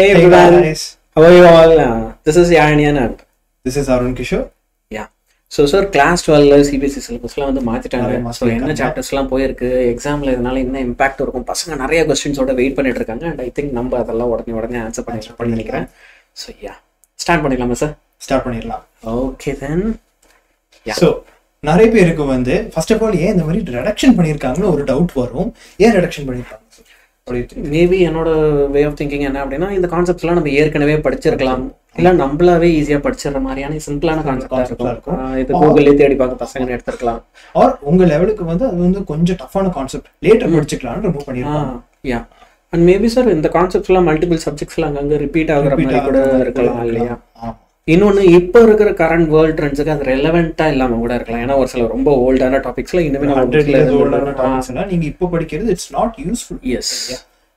Hey everyone, how are you all? This is Yan and this is Arun Kishore. Yeah. So sir, class 12 CBC syllabus la vandu maatitaanga. So enna chapters la poi irukku exam la idanaala enna impact irukum pasanga nariya questions oda wait pannit irukanga and I think namba adalla odane answer panniruppanu nenikiren. So yeah. Start pannidalam sir. Start pannidalam. Okay then. Yeah. So nariya perukku vandu first of all ye indha mari reduction pannirukanga oru doubt varum. Ye reduction pannirukanga sir? Maybe another way of thinking and in the concepts la namu yerkanave padichirkalam illa namblave easy ah padichirra mariyana simple ana concept irukum idu google la thedi paaka pasanga eduthukalam or unga level ku vandu adu vandu konja tough ana concept later padichikalam remove pannirukam. Yeah, and maybe sir in the concepts la multiple subjects la anga repeat aagura mari kuda irkalam illaya இன்னொன்று இப்போ இருக்கிற current world ட்ரெண்ட்ஸுக்கு அது ரெலவெண்ட்டாக இல்லாமல் கூட இருக்கலாம். ஏன்னா ஒரு சில ரொம்ப ஓல்டான டாபிக்ஸில் இன்னுமே ஓல்டான டாபிக்ஸ்னா நீங்கள் இப்போ படிக்கிறது it's not useful. Yes,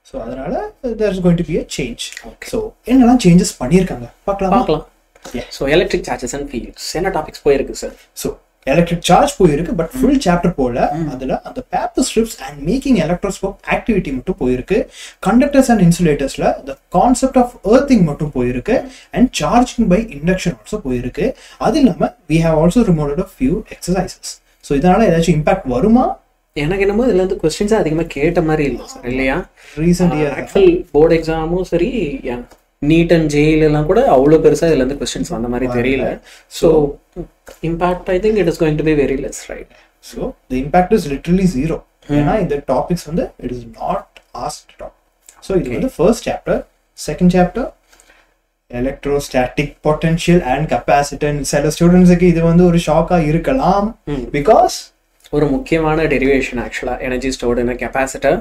so அதனால there is going to be a change. Okay, so என்னெல்லாம் சேஞ்சஸ் பண்ணியிருக்காங்க பார்க்கலாம். So electric charges and fields என்ன டாபிக்ஸ் போயிருக்கு சார்? ஸோ எலக்ட்ரிக் சார்ஜ் போயிருக்கு, பட் ஃபுல் சாப்டர் போல. அதில் அந்த paper strips and making electroscope activity மட்டும் போயிருக்கு. கண்டக்டர்ஸ் அண்ட் இன்சுலேட்டர்ஸ்ல த கான்செப்ட் ஆஃப் எர்த்திங் மட்டும் போயிருக்கு and charging by induction also போயிருக்கு. அது இல்லாமல் we have also removed a few exercises. So இதனால ஏதாச்சும் இம்பாக்ட் வருமா? எனக்கு என்னமோ இதுல இருந்து கொஸ்டின்ஸ் அதிகமாக கேட்ட மாதிரி இல்லை சார், இல்லையா? ரீசன்ட் ஆக்சுவல் போர்டு எக்ஸாமும் சரி, நீட் அண்ட் ஜேயில் எல்லாம் கூட அவ்வளோ பெருசாக இதுல இருந்து கொஸ்டின்ஸ் வந்த மாதிரி தெரியல. So impact, I think it is going to be very less, right? So the impact is literally zero. In the topics on the it is not asked at all. So okay. It was the first chapter. Second chapter, electrostatic potential and capacitance. So the students like this one is a shock because ஒரு முக்கியமான derivation ஆக்சுவலாக energy stored என்ன capacitor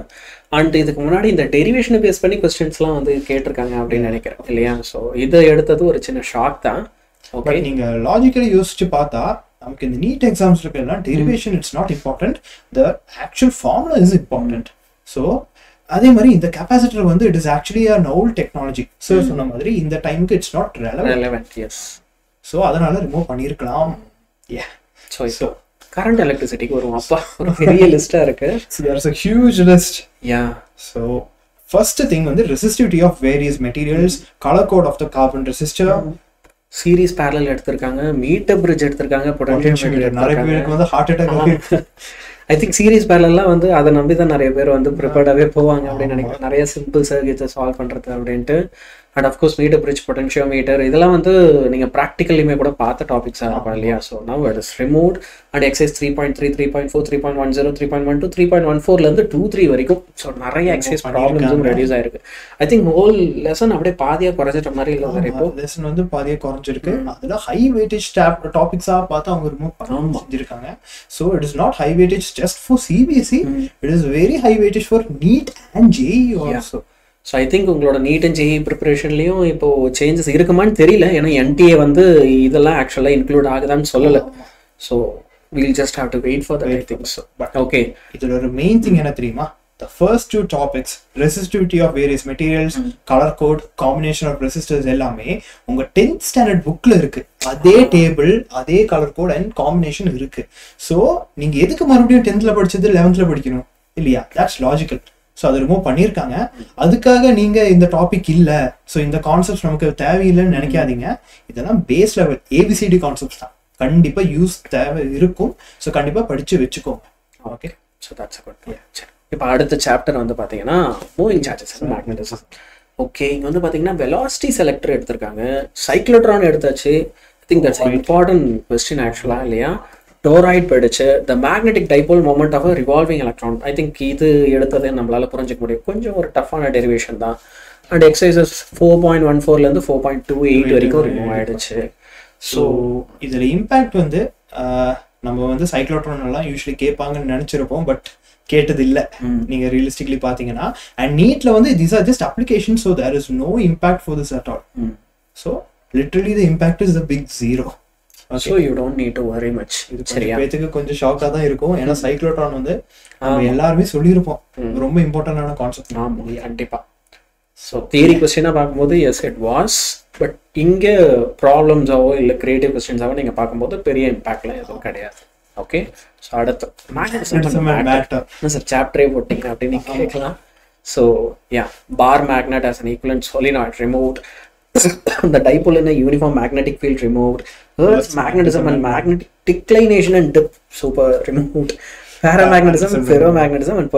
and இதுக்கு முன்னாடி இந்த டெரிவேஷனை base பண்ணி கொஸ்டின்ஸ்லாம் வந்து கேட்டிருக்காங்க அப்படின்னு நினைக்கிறேன், இல்லையா? ஸோ இதை எடுத்தது ஒரு சின்ன ஷாக் தான். ஓகே, நீங்க லாஜிக்கலி யோசிச்சு பார்த்தா நமக்கு இந்த நீட் எக்ஸாம்ஸ் இருக்கலாம் derivation it's not important, the actual formula is important. So அதே மாதிரி இந்த கெப்பாசிட்டர் வந்து it is actually an old technology. So சொன்ன மாதிரி இந்த டைமுக்கு it's not relevant. Yes, so அதனால ரிமூவ் பண்ணியிருக்கலாம். யா, ஸோ ஸோ கரண்ட் எலக்ட்ரிசிட்டிக்கு வரும். அப்பா ஒரு பெரிய லிஸ்டா இருக்கு. So there is a huge list. Yeah, so first thing வந்து resistivity of various materials, colour code of the carbon resistor, series parallel எடுத்திருக்காங்க, மீட்டர் பிரிட்ஜ் எடுத்திருக்காங்க, பொட்டன்ஷியல் எடுத்திருக்காங்க. ஐ திங்க் சீரிஸ் பேரலல்லாம் வந்து அதை நம்பி தான் நிறைய பேர் வந்து ப்ரிப்பேர்டாகவே போவாங்க அப்படின்னு நினைக்கிறேன், நிறைய சிம்பிள் சர்க்கியூட்ஸை சால்வ் பண்ணுறது அப்படின்ட்டு. And of course meter bridge, potentiometer இதெல்லாம் வந்து நீங்கள் ப்ராக்டிக்கல்லையுமே கூட பார்த்த டாபிக்ஸாக இருக்கும், இல்லையா? So now it is removed. And exercise 3.3, 3.4, 3.10, 3.12, 3.14லேருந்து 2.3 வரைக்கும். ஸோ நிறைய எக்ஸைஸ் ப்ராப்ளம்ஸும் ரெடியூஸ் ஆயிருக்கு. ஐ திங்க் ஹோல் லெசன் அப்படியே பாதியாக குறைஞ்சிட்ட மாதிரி இல்லை சார்? இப்போ லெசன் வந்து பாதியாக குறைஞ்சிருக்கு. அதில் ஹை வெயிட்டேஜ் டாபிக்ஸாக பார்த்து அவங்க ரிமூவ் பண்ணாமல் செஞ்சுருக்காங்க. So it is not high weightage just for CBC, it is very high weightage for NEET and JEU also. Yeah. So I think உங்களோட NEET and JEU preparation லியும் இப்போ changes இருக்குமான்னு தெரியல. ஏன்னா NTA வந்து இதெல்லாம் actually include ஆகுதான்னு சொல்லல. So we'll just have to wait for that, I think so. But okay, இதுல ஒரு main thing என்ன தெரியுமா? The first two topics, resistivity of various materials, color code, combination of resistors எல்லாமே உங்க 10th standard bookல இருக்கு. அதே டேபிள், அதே colour code and combination இருக்கு. ஸோ நீங்க எதுக்கு மறுபடியும் 10th படிச்சது 11th படிக்கணும், இல்லையா? That's logical. ஸோ அது ரிமூவ் பண்ணியிருக்காங்க. அதுக்காக நீங்க இந்த டாபிக் இல்லை, ஸோ இந்த கான்செப்ட் நமக்கு தேவையில்லைன்னு நினைக்காதீங்க. இதெல்லாம் பேஸ் லெவல் ஏபிசிடி கான்செப்ட்ஸ் தான், கண்டிப்பா யூஸ் தேவை இருக்கும். ஸோ கண்டிப்பா படிச்சு வச்சுக்கோங்க. Okay, so that's good. இப்போ அடுத்த சாப்டர் வந்து பார்த்தீங்கன்னா moving charges and magnetism. Okay, இங்கே வந்து பார்த்தீங்கன்னா வெலாசிட்டி செலக்டர் எடுத்திருக்காங்க, சைக்ளோட்ரான் எடுத்தாச்சு. I think that's an important question actually, இல்லையா? டோராய்ட் படிச்சு, the magnetic dipole moment of revolving electron. I think இது எடுத்ததே நம்மளால புரிஞ்சிக்க முடியும். கொஞ்சம் ஒரு டஃப்பான டெரிவேஷன் தான். அண்ட் எக்ஸசைசஸ் 4.14லேருந்து 4.28 வரைக்கும் ரிமூவ் ஆயிடுச்சு. ஸோ இதில் இம்பேக்ட் வந்து நம்ம வந்து சைக்ளோட்ரான் எல்லாம் யூஸ்வலி கேட்பாங்கன்னு நினச்சிருப்போம், பட் கேட்டது இல்லை நீங்க ரியலிஸ்டிக்லி பார்த்தீங்கன்னா. அண்ட் நீட்ல வந்து this are just application, so there is no impact for this at all. So literally the impact is the big zero. Okay. So you don't need to worry much. சரியா? பேத்துக்கு கொஞ்சம் ஷாக்கா தான் இருக்கும். ஏனா சைக்ளோட்ரான் வந்து நம்ம எல்லாரும் சொல்லி இருப்போம், ரொம்ப இம்பார்ட்டன்ட்டான கான்செப்ட். ஆமா, கண்டிப்பா. சோ தியரி क्वेश्चनா பாக்கும்போது yes it was, but இங்க problems ஆவோ இல்ல creative questions ஆவோ நீங்க பாக்கும்போது பெரிய இம்பாக்ட்ல எதுவும் கிடையாது. ஓகே, சோ அடுத்து மேக்னெட்டிசம் மேட்டர். நான் சார் சாப்டரே போட்டிங்க அப்படி நீங்க கேட்கலாம். So yeah, bar magnet as an equivalent solenoid removed, the dipole in a uniform magnetic field removed, Earth's magnetism and magnetic declination and dip super removed, paramagnetism, ferromagnetism and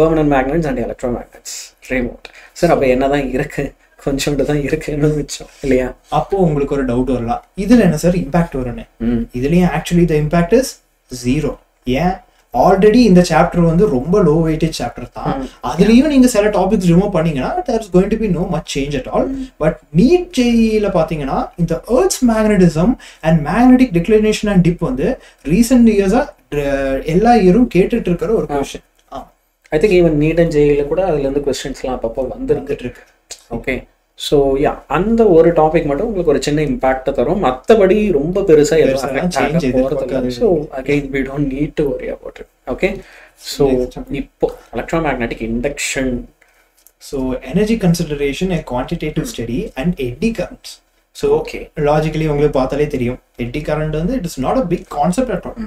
permanent magnets and electromagnets removed. So now what கொஞ்சம் தான் இருக்குன்னு நிச்சயம் இல்லையா? அப்போ உங்களுக்கு ஒரு doubt வரலாம், இதுல என்ன சார் இம்பாக்ட் வரும்னு. இதுலயும் actually the impact is zero. ஏன் ஆல்ரெடி இந்த சாப்டர் வந்து ரொம்ப லோ வெயிட்டேஜ் சாப்டர் தான், அதுலயும் நீங்க சில டாபிக்ஸ் ரிமூவ் பண்ணீங்கன்னா there is going to be no much change at all. But NEET ஜேஇல பாத்தீங்கன்னா இந்த earth's magnetism and magnetic declination and dip வந்து ரீசெண்ட் இயர்ஸா எல்லா இயரும் கேட்டுட்டு இருக்கிற ஒரு question. I think even NEET and ஜேஇல கூட அதுல இருந்து கொஸ்டின்ஸ் எல்லாம் அப்பப்போ வந்துட்டு இருக்கு. ஓகே, ஸோ யா அந்த ஒரு டாபிக் மட்டும் உங்களுக்கு ஒரு சின்ன இம்பாக்டை தரும், மற்றபடி ரொம்ப பெருசாக எதுவும். So again we don't need to worry about it. Okay, so இப்போ electromagnetic induction. So energy consideration a quantitative study and eddy currents. So okay, logically உங்களுக்கு பார்த்தாலே தெரியும் எடி கரண்ட் வந்து it is not a big concept at all.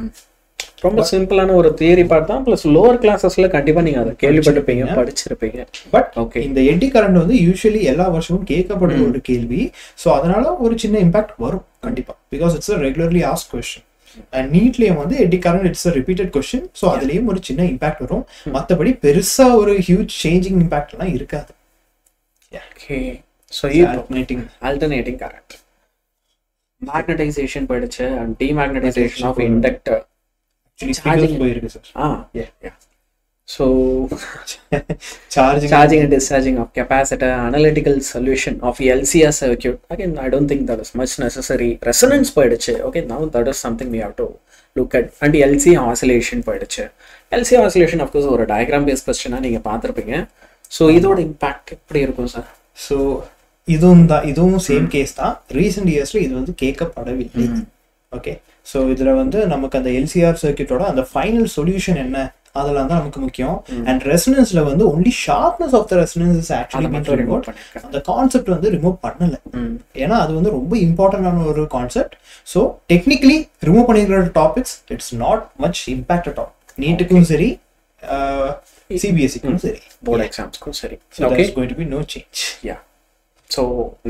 ரொம்ப சிம்பிளான ஒரு theory part தான். Plus lower கிளாஸஸ்ல கண்டிப்பா நீங்க அதை கேள்விப்பட்டிருப்பீங்க, படிச்சிருப்பீங்க. பட் ஓகே, இந்த எடி கரண்ட் வந்து யூஸ்வலி எல்லா வருஷமும் கேட்கப்படுற ஒரு கேள்வி. ஸோ அதனால ஒரு சின்ன இம்பாக்ட் வரும் கண்டிப்பா, because it's regularly ask question. And நீட்லயும் வந்து eddy current it's repeated question. So அதுலயும் ஒரு சின்ன இம்பாக்ட் வரும், மற்றபடி பெருசா ஒரு ஹியூஜ் சேஞ்சிங் இம்பாக்ட் எல்லாம் இருக்காது. ஆல்டர்னேட்டிங் கரண்ட், மேக்னடைசேஷன் படிச்சு and demagnetization of inductor. Charging and discharging of capacitor, analytical solution of LCR circuit. Again, I don't think that is much necessary. Resonance poiduchu. Okay, now that is something we have to look at. And LC oscillation poiduchu. LC oscillation, of course, or a diagram based question neenga paathirupinga. So idoda impact eppadi irukum sir? So இதுவும் same case தான், recent இயர்ஸ்ல இது வந்து கேட்கப்படவில்லை. Okay, so இதில் வந்து நமக்கு அந்த LCR சர்க்கியூட்டோட அந்த ஃபைனல் சொல்யூஷன் என்ன அதெல்லாம் தான் நமக்கு முக்கியம். அண்ட் ரெசனன்ஸ்ல வந்து only sharpness of the resonance actually அந்த கான்செப்ட் வந்து ரிமூவ் பண்ணலை. ஏன்னா அது வந்து ரொம்ப இம்பார்ட்டண்டான ஒரு கான்செப்ட். ஸோ டெக்னிக்கலி ரிமூவ் பண்ணிக்கிற topics it's not much impact at all. நீட்டுக்கும் சரி, சிபிஎஸ்சிக்கும் சரி, போர்டு எக்ஸாம்ஸ்க்கும் சரி. So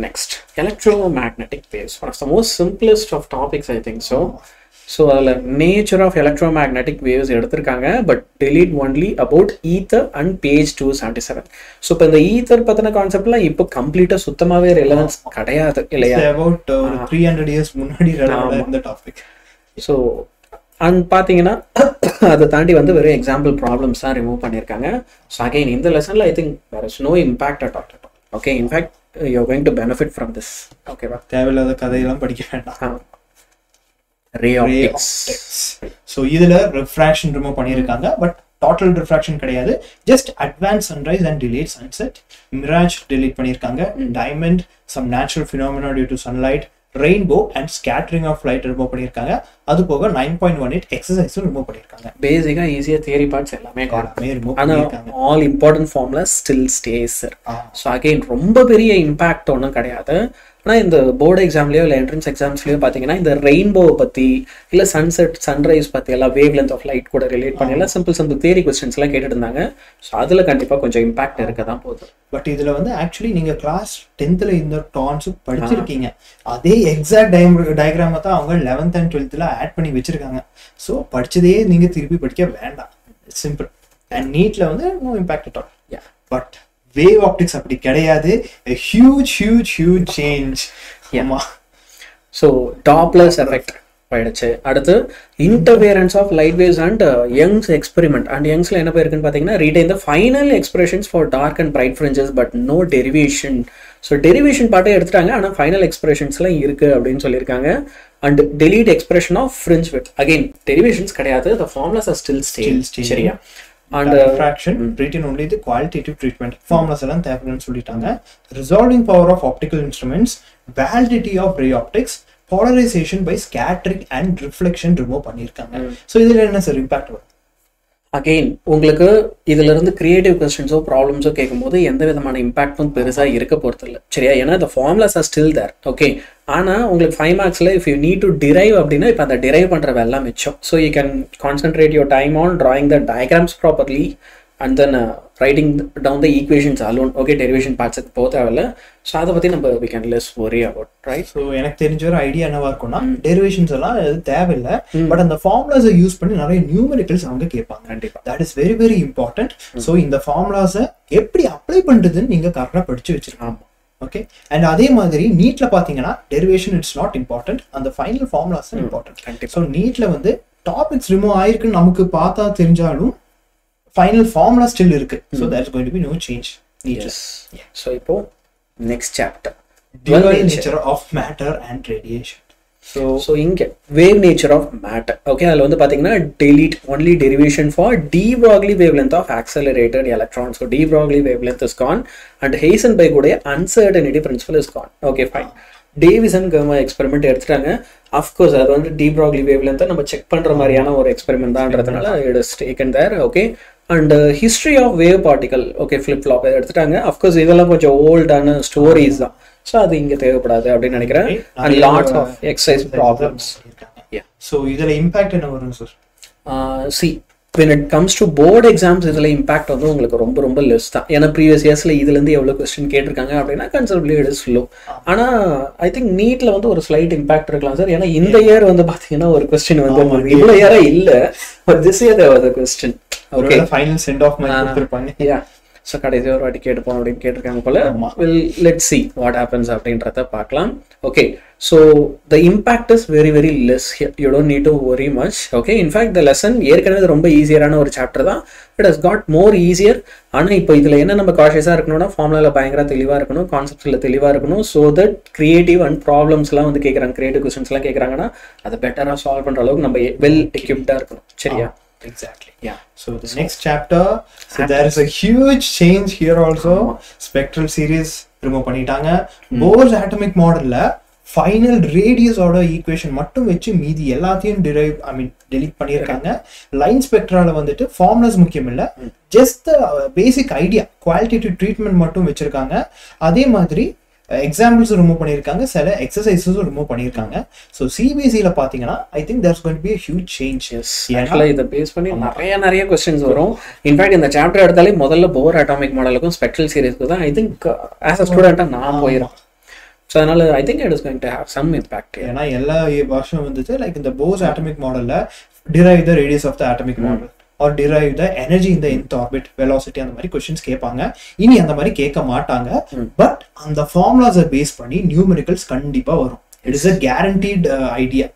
next, electromagnetic waves, one of the most simplest of topics, I think so. So nature of electromagnetic waves eduthirukanga, but delete only about ether and page 277. So in the ether pathana concept la ipo complete suttamave relevance kadaiyaathu illaya. It's about 300 years munadi relevant in the topic. So and பாத்தீங்கன்னா அதை தாண்டி வந்து வெறும் example problems தான் remove பண்ணியிருக்காங்க. So again இந்த லெசன்ல I think there is no impact at all. Okay, in fact you are going to benefit from this. Okay, va தேவையில்லாத கதையெல்லாம் படிக்க வேண்டாம். ray optics. So இதுல refraction remove பண்ணிருக்காங்க, but total refraction கிடையாது. Just advanced sunrise and delayed sunset, mirage delete பண்ணிருக்காங்க, diamond, some natural phenomena due to sunlight, rainbow and scattering of light remove பண்ணிருக்காங்க. அது போக 9.18 exercise remove பண்ணிருக்காங்க. பேசிக்கா ஈஸியா தியரி பார்ட்ஸ் எல்லாமே remove பண்ணிருக்காங்க. All important formula still stays. So again ரொம்ப பெரிய இம்பாக்ட் ஒன்றும் கிடையாது. ஆனா இந்த போர்டு எக்ஸாம்லயோ இல்ல என்ட்ரன்ஸ் எக்ஸாம்ஸ்லயோ பாத்தீங்கன்னா இந்த ரெயின்போ பத்தி இல்ல சன்செட் சன்ரைஸ் பத்தி எல்லாம் வேவ் லென்த் ஆஃப் லைட் கூட ரிலேட் பண்ணி எல்லாம் சிம்பிள் தியரி கொஸ்டின்ஸ் எல்லாம் கேட்டுட்டு இருந்தாங்க. சோ அதுல கண்டிப்பா கொஞ்சம் இம்பாக்ட் இருக்கதான் போகுது. பட் இதுல வந்து ஆக்சுவலி நீங்க கிளாஸ் 10th இந்த கான்செப்ட் படிச்சிருக்கீங்க, அதே எக்ஸாக்ட் டயக்ராம் தான் அவங்க 11th அண்ட் 12thல ஆட் பண்ணி வச்சிருக்காங்க. சோ படிச்சதே நீங்க திருப்பி படிக்க வேண்டாம், சிம்பிள். அண்ட் நீட்ல வந்து no impact at all. Yeah, but wave optics அப்படி கிடையாது, a huge change. ஆமா, so Doppler's effect போயிடுச்சு. அடுத்து interference of light waves and Young's experiment. And Young'sல என்ன போயிருக்குன்னு பாத்தீங்கன்னா retain the final expressions for dark and bright fringes but no derivation. So derivation பார்ட்டை எடுத்துட்டாங்க, ஆனா final expressionsலாம் இருக்கு அப்படின்னு சொல்லியிருக்காங்க. And delete expression of fringe width. Again derivations கிடையாது, the formulas are still stale. சரியா? And refraction written only the qualitative treatment formulas எல்லாம் தேவைன்னு சொல்லிட்டாங்க. Resolving power of optical instruments, validity of ray optics, polarization by scattering and reflection remove பண்ணிருக்காங்க. So இதுல என்ன sir impact வரும்? Again உங்களுக்கு இதுல இருந்து கிரியேட்டிவ் கொஸ்டின்ஸோ ப்ராப்ளம்ஸோ கேட்கும்போது எந்த விதமான இம்பாக்டும் பெருசா இருக்க போறது இல்லை. சரியா? ஏன்னா இந்த formulas are still there. Okay, ஆனா உங்களுக்கு 5 marks if you need to derive அப்படின்னா இப்போ அதை டிரைவ் பண்றது எல்லாம் மிச்சம். So you can concentrate your time on drawing the diagrams properly and then writing down the equations alone, okay, derivation parts at both avalla. So adha pathi number we can less worry about, right? So enak therinja or idea enna varkona derivations alla thevai illa, but and the formulas are used panni nariya numericals avanga kepanga kandipa. That is very very important. So in the formulas eppadi apply pandradhu neenga correct padichu vechirukanga. Okay, and adhe madhiri NEET la pathingana derivation it's not important and the final formulas are important. So NEET la vande topics remove aayirukku namukku paatha therinjalum final formula still irukku. So there's going to be no change. NEET. Yes. Yeah. So ipo next chapter, dual nature of matter and radiation. So inge wave nature of matter. Okay, adha vande pathingana delete only derivation for de Broglie wavelength of accelerated electrons. So de Broglie wavelength is gone and Heisenberg ude uncertainty principle is gone. Okay, fine. Davison-Germer experiment எடுத்துட்டாங்க. Of course அது வந்து de Broglie wavelength நம்ம check பண்ற மாதிரியான ஒரு experiment தான்றதுனால it is taken there. Okay, and history of wave particle, okay, flip flop எடுத்துட்டாங்க. Of course இதெல்லாம் கொஞ்சம் ஓல்டான ஸ்டோரிஸ் தான். So அது இங்க தேவைப்படாது அப்படின்னு நினைக்கிறேன். And lots of exercise problems. Yeah. So இதல இம்பாக்ட் என்ன வரும் sir? See, when it comes to board exams இதல இம்பாக்ட் வந்து உங்களுக்கு ரொம்ப ரொம்ப லெஸ் தான். ஏனா previous yearsல இதல இருந்து எவ்வளவு क्वेश्चन கேட்டிருக்காங்க அப்படினா considerably it is low. ஆனா I think NEETல வந்து ஒரு slight impact இருக்கலாம் சார். ஏனா இந்த இயர் வந்து பாத்தீங்கன்னா ஒரு क्वेश्चन வந்து இவ்வளவு இயரா இல்ல. But this year there was a question. Okay. The final send off might கொடுத்திருப்பாங்க. Yeah. So கடைசியா ஒரு வாட்டி கேட்டு போன அப்படி கேட்டிருக்காங்க போல. Well, let's see what happens அப்படின்றத பார்க்கலாம். Okay. So the impact is very very less here. You don't need to worry much. Okay, in fact the lesson ஏற்கனவே ரொம்ப ஈஸியரான ஒரு chapter தான். It has got more easier. ஆனா இப்போ இதுல என்ன நம்ம காஷியஸா இருக்கணும்னா ஃபார்முலால பயங்கர தெளிவா இருக்கணும், கான்செப்ட்ஸ்ல தெளிவா இருக்கணும். So that creative and problemsலாம் வந்து கேக்குறாங்க, creative questionsலாம் கேக்குறாங்கன்னா அத பெட்டரா சால்வ் பண்ற அளவுக்கு நம்ம well equippedா இருக்கணும். சரியா? Exactly. Yeah. So the next chapter, so there is a huge change here also. Spectral series remove pannitaanga. Bohr's atomic model la final radius order equation mattum vechi meedi ellathiyum derive, I mean delete panniranga. Line spectra la vandittu formulas mukkiyam illa, just the basic idea qualitative treatment mattum vechirukanga. Adhe maadhiri examples remove பண்ணிருக்காங்க, சில exercises remove பண்ணிருக்காங்க. So CBC ல பாத்தீங்கன்னா I think there's going to be a huge change. Yes. actually இத base பண்ணி நிறைய questions வரும். In fact இந்த சாப்டர் எடுத்தாலே முதல்ல Bohr atomic modelக்கும் spectral seriesக்கு தான் I think as a student நான் போயிரோம். So அதனால I think it is going to have some impact. ஏனா எல்லா வருஷம் வந்துச்சு like இந்த Bohr's atomic modelல derive the radius of the atomic model or derive the energy in the nth orbit, velocity and many questions கேட்பாங்க. இனி அந்த மாதிரி கேட்க மாட்டாங்க. But on the formulas are based பண்ணி numericals கண்டிப்பா வரும். It is a guaranteed idea.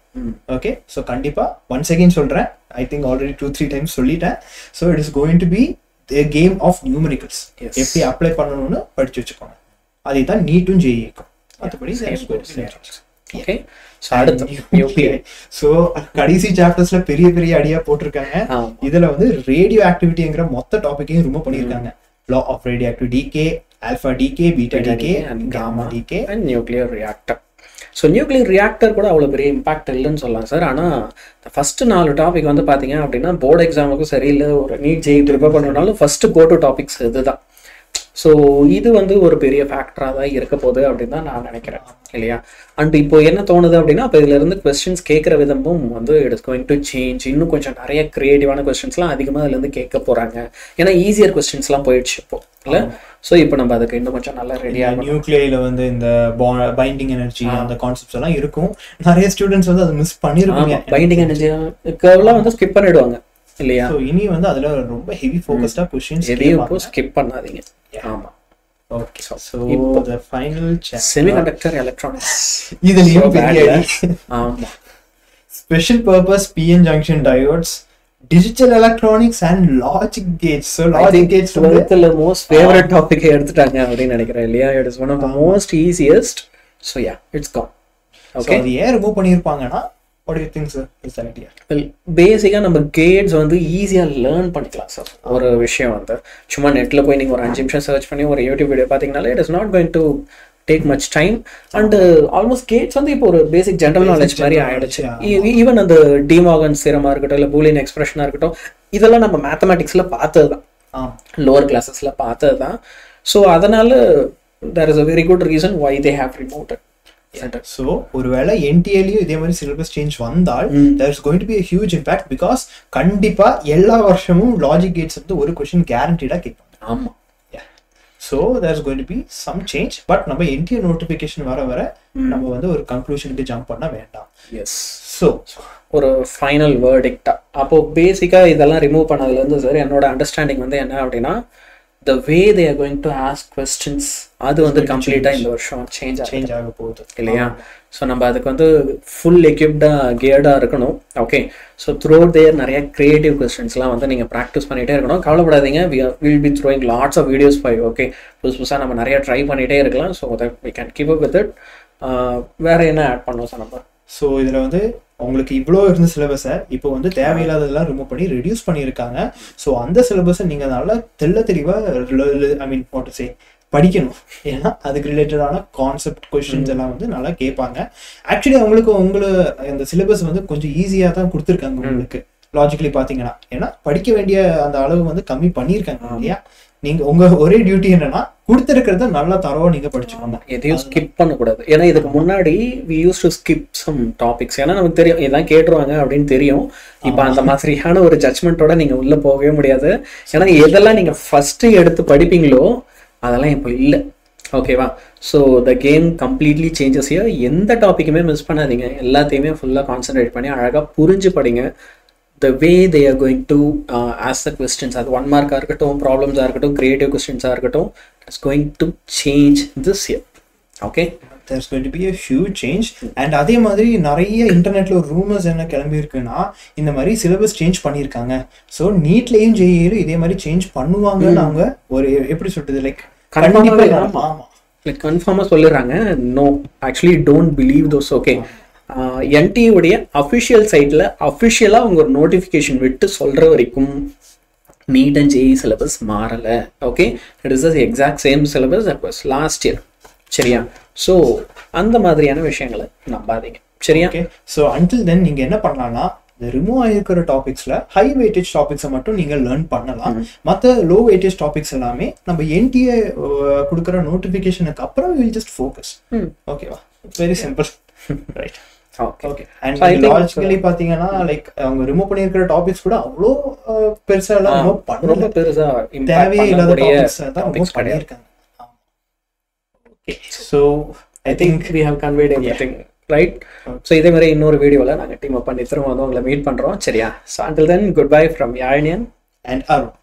Okay, so கண்டிப்பா once again சொல்றேன், I think already 2-3 times சொல்லிட்டேன். So it is going to be a game of numericals. எப்படி அப்ளை பண்ணனும்னு படிச்சு வச்சுக்கோங்க. அதே தான் NEET உம் JEU க்கும் அதுபடி சேம் கோர்ஸ். Okay, so அடுத்து UPI. So கடைசி சாப்டர்ஸ்ல பெரிய பெரிய ஐடியா போட்டுருக்காங்க. இதுல வந்து ரேடியோ ஆக்டிவிட்டிங்கற மொத்த டாபிக்கையும் ரிமூவ் பண்ணிருக்காங்க. Law of radioactive decay, alpha decay, beta decay and gamma decay and nuclear reactor. So nuclear reactor கூட அவ்வளவு பெரிய இம்பாக்ட் இல்லன்னு சொல்லலாம் சார். ஆனா ஃபர்ஸ்ட் 4 டாபிக் வந்து பாத்தீங்க அப்படினா போர்டு எக்ஸாமுக்கு சரியில்லை, ஒரு நீட் JEU ப்ரிப்பேர் பண்ணனாலும் ஃபர்ஸ்ட் கோ டு டாபிக்ஸ் இதுதான். ஸோ இது வந்து ஒரு பெரிய ஃபேக்டராக தான் இருக்க போகுது அப்படின்னு தான் நான் நினைக்கிறேன், இல்லையா? அண்ட் இப்போ என்ன தோணுது அப்படின்னா இப்போ இதுலேருந்து கொஸ்டின்ஸ் கேட்குற விதமும் வந்து இட்ஸ் கோயிங் டு சேஞ்ச். இன்னும் கொஞ்சம் நிறைய க்ரியேட்டிவான கொஸ்டின்ஸ்லாம் அதிகமாக அதுலேருந்து கேட்க போகிறாங்க. ஏன்னா ஈஸியர் கொஸ்டின்ஸ்லாம் போயிடுச்சு இப்போ, இல்லை? ஸோ இப்போ நம்ம அதுக்கு இன்னும் கொஞ்சம் நல்லா ரெடியாக நியூக்ளியரில் வந்து இந்த பைண்டிங் எனர்ஜி அந்த கான்செப்ட்ஸ் எல்லாம் இருக்கும். நிறைய ஸ்டூடெண்ட்ஸ் வந்து அதை மிஸ் பண்ணியிருக்காங்க. பைண்டிங் எனர்ஜி கர்வ்லாம் வந்து ஸ்கிப் பண்ணிடுவாங்க, இல்லையா? ஸோ இனி வந்து அதில் ரொம்ப ஹெவி ஃபோக்கஸ்டாக கொஸ்டின்ஸ் எதையும் ஸ்கிப் பண்ணாதீங்க. ஆமா. Okay, so the final chapter semiconductor electronics. இதுலயும் பெரிய ஐடியா. ஆமா. Special purpose PN junction diodes, digital electronics and logic gates. So logic gates is the most favorite topic எடுத்துட்டாங்க அப்படி நினைக்கிறேன், இல்லையா? It is one of the most easiest. So yeah, it's gone. Okay, so remove பண்ணிருப்பாங்கனா what do you think sir is the idea? Well, basically நம்ம gates வந்து ஈஸியா learn பண்ணிக்கலாம் sir. ஒரு விஷயம் வந்து சும்மா நெட்ல போய் நீங்க ஒரு 5 நிமிஷம் சர்ச் பண்ணி ஒரு YouTube வீடியோ பாத்தீங்கனாலே it is not going to take much time and almost gates வந்து இப்போ ஒரு basic general knowledge மாதிரி ஆயிடுச்சு. Even அந்த டி மார்கன் தியரம் இருக்கட்டும், இல்ல பூலியன் எக்ஸ்பிரஷனா இருக்கட்டும், இதெல்லாம் நம்ம மேத்தமேட்டிக்ஸ்ல பார்த்ததுதான், லோவர் கிளாसेसல பார்த்ததுதான். So அதனால there is a very good reason why they have removed it. So ஒருவேளை NTLU இதே மாதிரி சிலபஸ் சேஞ்ச் வந்தால் there is going to be a huge impact because கண்டிப்பா எல்லா வருஷமும் லாஜிக் கேட்ஸ் வந்து ஒரு क्वेश्चन கேரண்டீடா கேட்பாங்க. So there's going to be some change, but we have Indian notification conclusion jump. Yes. So a final verdict. Appo basically remove understanding the way they are going to ask questions, that is the complete change. So we are full equipped geared. Okay. So throughout there creative questions practice. We will be throwing lots of videos for you. Okay. Try so that we can keep up with it. So syllabus reduce so on the syllabus related concept questions actually the syllabus easy logically நீங்க உங்க ஒரே duty என்னன்னா கொடுத்திருக்கிறத நல்லா தரவா நீங்க படிச்சுக்கணும். எதையும் skip பண்ண கூடாது. ஏனா இதுக்கு முன்னாடி we used to skip some topics. ஏனா நமக்கு தெரியும் இதெல்லாம் கேட்றுவாங்க அப்படினு தெரியும். இப்போ அந்த மாதிரியான ஒரு ஜட்ஜ்மென்ட்டோட நீங்க உள்ள போகவே முடியாது. ஏனா எதெல்லாம் நீங்க ஃபர்ஸ்ட் எடுத்து படிப்பீங்களோ அதெல்லாம் இப்போ இல்ல. ஓகேவா? So the game completely changes here. எந்த டாபிக்குமே மிஸ் பண்ணாதீங்க. எல்லாத்தையுமே ஃபுல்லா கான்சென்ட்ரேட் பண்ணி அழகா புரிஞ்சு படிங்க. The way they are going to ask the questions, one mark arkato, problems arkato, creative questions arkato, it's going to change this year. Okay, there's going to be a huge change, and adhe madri nariya internet lo rumors enna kelambi irukna indha mari syllabus change pannirukanga, so neat la yum JEU la idhe mari change pannuvaanga na avanga or eppadi solludhu like kandipa ama like confirm ah sollranga. No, actually don't believe those. Okay. NT உடைய official siteல officially அவங்க ஒரு notification விட்டு சொல்ற வரைக்கும் NEET and JEE syllabus மாறல. Okay, it is the exact same syllabus that was last year. சரியா? So அந்த மாதிரியான விஷயங்களை நம்பாதீங்க. சரியா? Okay, so until then நீங்க என்ன பண்ணலாம்னா the remove ஆயிருக்கிற டாபிக்ஸ்ல high weightage டாபிக்ஸை மட்டும் நீங்க learn பண்ணலாம். மத்த low weightage டாபிக்ஸ் எல்லாமே நம்ம NT கொடுக்கிற நோட்டிஃபிகேஷனுக்கு அப்புறம் we will just focus. Okay வா? Very simple. Right. Okay. Okay. And so logically like remove panirukra topics kuda avlo perusa la remove panna perusa impact panna topics ah remove panirukanga. Okay, so I think we have conveyed everything. Yeah. Right. Okay. So idhe mari innoru video la naanga team up panni thiruma vandha ungala meet pandrom. Seriya? So until then, goodbye from Yan and Arun.